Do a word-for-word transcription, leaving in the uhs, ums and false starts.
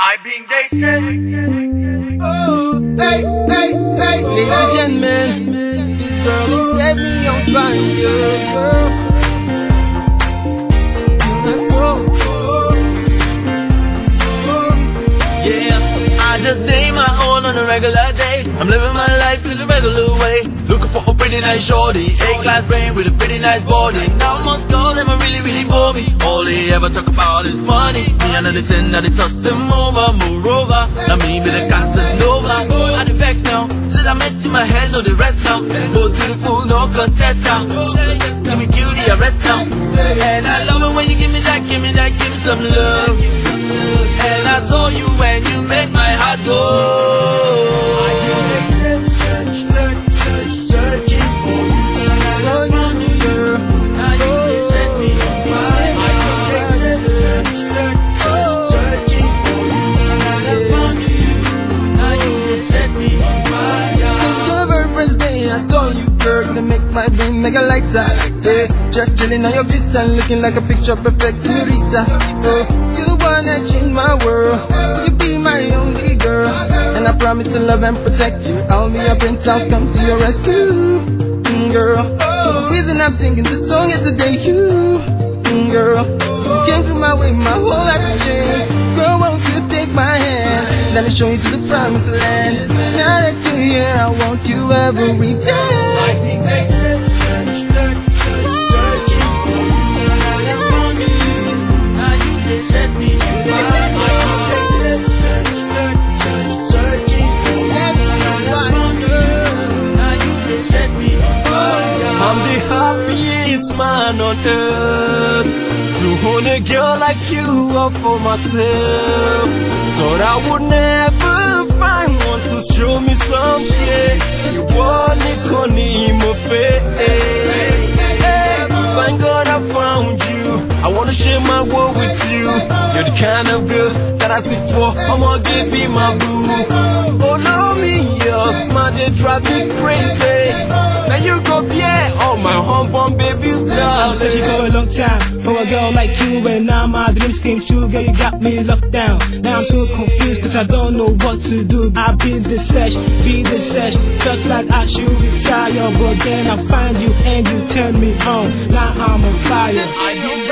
I being they said, oh, hey, hey, hey, ladies and gentlemen, this girl is set me on fire, girl. Here I go. Yeah, I just name my own on a regular day. I'm living my life in a regular way. Looking for a pretty nice shorty, A-class brain with a pretty nice body. Now I'm on school, them are really, really bore me. All they ever talk about is money. Me and the sin that they toss them over, move over. Now me be the Casanova. I the vex now, said I met to my head, no the rest now. Most beautiful, no contest now. Let me kill the arrest now. And I love it when you give me that, give me that, give me some love. And I saw you when you make my heart go. I saw you, girl, they make my brain mega lighter. Yeah, just chilling on your vista, looking like a picture perfect senorita. Oh, you wanna change my world? Will you be my only girl? And I promise to love and protect you. I'll be your prince, I'll come to your rescue, mm, girl. The reason I'm singing this song is today, you, mm, girl. Since you came through my way, my whole life has changed. Girl, won't you take my hand? Let me show you to the promised land. Now that you're here, I want you every day. I'm the happiest man on earth. To hold a girl like you up for myself. Thought I would never find one to show me something. You want me to my face. Hey, thank God I found you. I wanna share my world with you. You're the kind of girl that I seek for. I'm gonna give you my boo. Oh, love me, you're smart, they drive me crazy. Now you go, yeah, all my humble babies love. I've searching for a long time for a girl like you, and now my dreams came true. Girl, you got me locked down. Now I'm so confused, cause I don't know what to do. I've been the search, be the search. Felt like I should retire, but then I find you and you turn me on. Now I'm on fire.